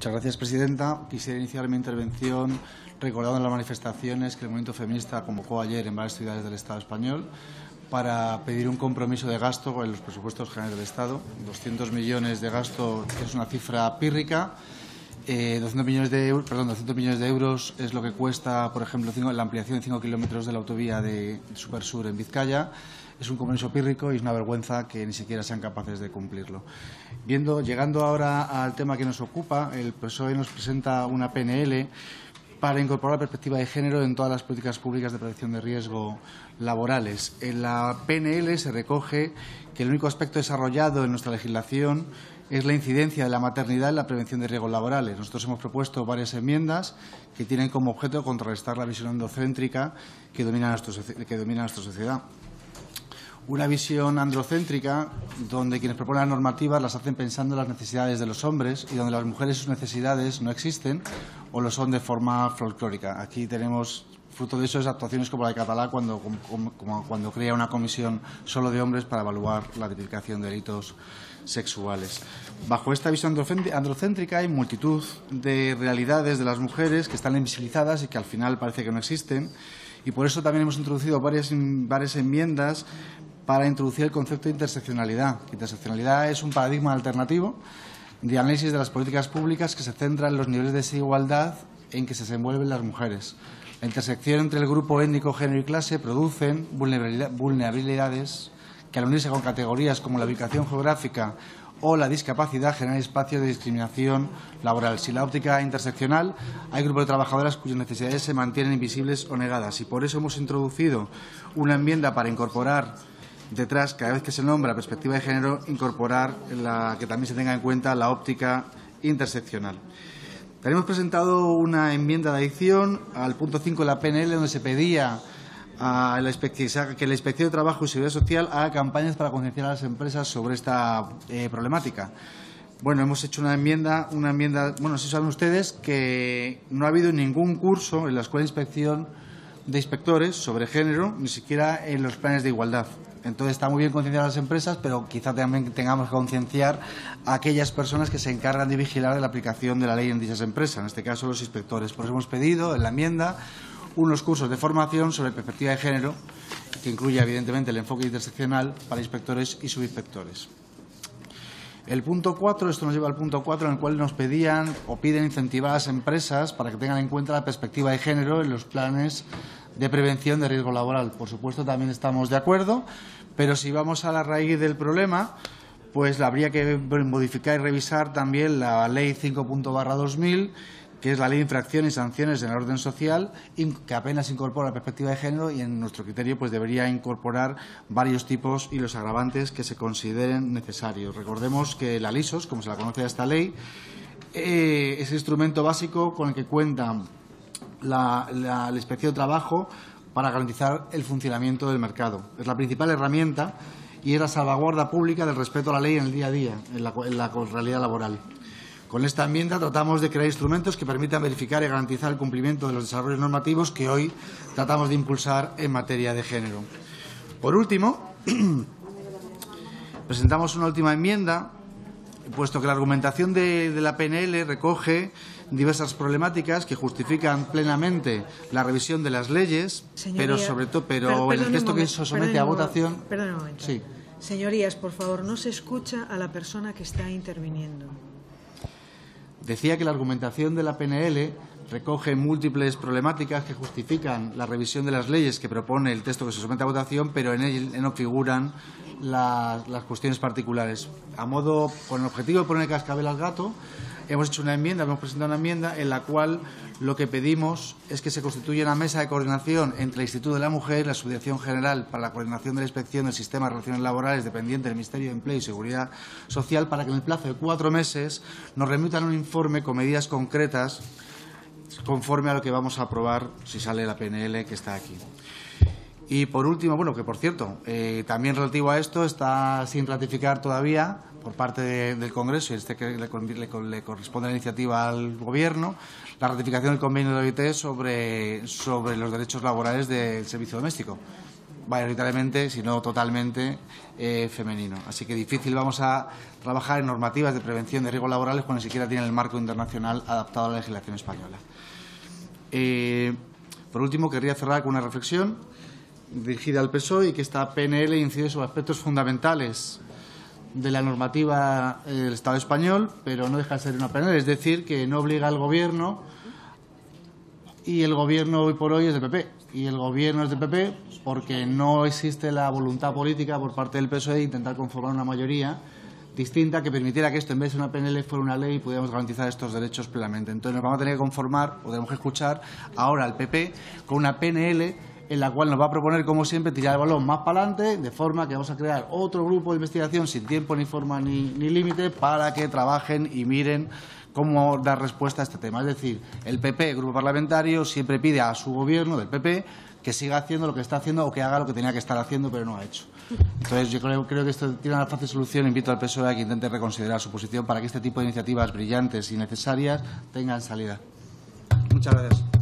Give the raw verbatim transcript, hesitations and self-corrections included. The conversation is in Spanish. Muchas gracias, presidenta. Quisiera iniciar mi intervención recordando las manifestaciones que el movimiento feminista convocó ayer en varias ciudades del Estado español para pedir un compromiso de gasto en los presupuestos generales del Estado. doscientos millones de gasto es una cifra pírrica. Eh, doscientos millones de euros, perdón, doscientos millones de euros es lo que cuesta, por ejemplo, cinco, la ampliación de cinco kilómetros de la autovía de Supersur en Vizcaya. Es un compromiso pírrico y es una vergüenza que ni siquiera sean capaces de cumplirlo. Viendo, llegando ahora al tema que nos ocupa, el P S O E nos presenta una P N L para incorporar la perspectiva de género en todas las políticas públicas de protección de riesgo laborales. En la P N L se recoge que el único aspecto desarrollado en nuestra legislación es la incidencia de la maternidad en la prevención de riesgos laborales. Nosotros hemos propuesto varias enmiendas que tienen como objeto contrarrestar la visión endocéntrica que domina nuestro, que domina nuestra sociedad. Una visión androcéntrica donde quienes proponen las normativas las hacen pensando en las necesidades de los hombres y donde las mujeres sus necesidades no existen o lo son de forma folclórica. Aquí tenemos fruto de eso es actuaciones como la de Catalá cuando, como, como, cuando crea una comisión solo de hombres para evaluar la tipificación de delitos sexuales. Bajo esta visión androcéntrica hay multitud de realidades de las mujeres que están invisibilizadas y que al final parece que no existen, y por eso también hemos introducido varias, varias enmiendas para introducir el concepto de interseccionalidad. Interseccionalidad es un paradigma alternativo de análisis de las políticas públicas que se centra en los niveles de desigualdad en que se desenvuelven las mujeres. La intersección entre el grupo étnico, género y clase producen vulnerabilidades que, al unirse con categorías como la ubicación geográfica o la discapacidad, generan espacios de discriminación laboral. Sin la óptica interseccional, hay grupos de trabajadoras cuyas necesidades se mantienen invisibles o negadas, y por eso hemos introducido una enmienda para incorporar detrás, cada vez que se nombra perspectiva de género, incorporar la que también se tenga en cuenta la óptica interseccional. También hemos presentado una enmienda de adición al punto cinco de la P N L, donde se pedía a la que la Inspección de Trabajo y Seguridad Social haga campañas para concienciar a las empresas sobre esta eh, problemática. Bueno, hemos hecho una enmienda, una enmienda, bueno, si saben ustedes que no ha habido ningún curso en la Escuela de Inspección de Inspectores sobre género, ni siquiera en los planes de igualdad. Entonces está muy bien concienciar a las empresas, pero quizá también tengamos que concienciar a aquellas personas que se encargan de vigilar de la aplicación de la ley en dichas empresas, en este caso los inspectores. Por eso hemos pedido en la enmienda unos cursos de formación sobre perspectiva de género, que incluye evidentemente el enfoque interseccional para inspectores y subinspectores. El punto cuatro, esto nos lleva al punto cuatro, en el cual nos pedían o piden incentivar a las empresas para que tengan en cuenta la perspectiva de género en los planes de prevención de riesgo laboral. Por supuesto, también estamos de acuerdo, pero si vamos a la raíz del problema, pues habría que modificar y revisar también la Ley cinco barra dos mil, que es la Ley de Infracciones y Sanciones en el Orden Social, que apenas incorpora la perspectiva de género y, en nuestro criterio, pues debería incorporar varios tipos y los agravantes que se consideren necesarios. Recordemos que la LISOS, como se la conoce esta ley, eh, es el instrumento básico con el que cuentan La, la, la Inspección de Trabajo para garantizar el funcionamiento del mercado. Es la principal herramienta y es la salvaguarda pública del respeto a la ley en el día a día, en la, en la realidad laboral. Con esta enmienda tratamos de crear instrumentos que permitan verificar y garantizar el cumplimiento de los desarrollos normativos que hoy tratamos de impulsar en materia de género. Por último, presentamos una última enmienda, puesto que la argumentación de, de la P N L recoge diversas problemáticas que justifican plenamente la revisión de las leyes, señoría, pero sobre todo, pero perdón, el texto momento, que se somete a votación. Perdón un momento. Sí. Señorías, por favor, no se escucha a la persona que está interviniendo. Decía que la argumentación de la P N L recoge múltiples problemáticas que justifican la revisión de las leyes que propone el texto que se somete a votación, pero en él no figuran las, las cuestiones particulares. A modo, con el objetivo de poner cascabel al gato, hemos hecho una enmienda, hemos presentado una enmienda en la cual lo que pedimos es que se constituya una mesa de coordinación entre el Instituto de la Mujer, la Subdirección General para la Coordinación de la Inspección del Sistema de Relaciones Laborales dependiente del Ministerio de Empleo y Seguridad Social, para que en el plazo de cuatro meses nos remitan un informe con medidas concretas conforme a lo que vamos a aprobar si sale la P N L que está aquí. Y por último, bueno, que por cierto, eh, también relativo a esto, está sin ratificar todavía por parte de, del Congreso, y este que le, le, le corresponde la iniciativa al Gobierno, la ratificación del convenio de la O I T sobre, sobre los derechos laborales del servicio doméstico. mayoritariamente, si no totalmente, eh, femenino. Así que difícil vamos a trabajar en normativas de prevención de riesgos laborales cuando ni siquiera tienen el marco internacional adaptado a la legislación española. Eh, por último, querría cerrar con una reflexión dirigida al P S O E y que esta P N L incide sobre aspectos fundamentales de la normativa del Estado español, pero no deja de ser una P N L, es decir, que no obliga al Gobierno, y el Gobierno hoy por hoy es del P P, y el Gobierno es del P P porque no existe la voluntad política por parte del P S O E de intentar conformar una mayoría distinta que permitiera que esto, en vez de una P N L, fuera una ley y pudiéramos garantizar estos derechos plenamente. Entonces nos vamos a tener que conformar, o tenemos que escuchar ahora al P P con una P N L en la cual nos va a proponer, como siempre, tirar el balón más para adelante, de forma que vamos a crear otro grupo de investigación sin tiempo, ni forma, ni, ni límite, para que trabajen y miren cómo dar respuesta a este tema. Es decir, el P P, el grupo parlamentario, siempre pide a su gobierno, del P P, que siga haciendo lo que está haciendo o que haga lo que tenía que estar haciendo, pero no ha hecho. Entonces, yo creo, creo que esto tiene una fácil solución. Invito al P S O E a que intente reconsiderar su posición para que este tipo de iniciativas brillantes y necesarias tengan salida. Muchas gracias.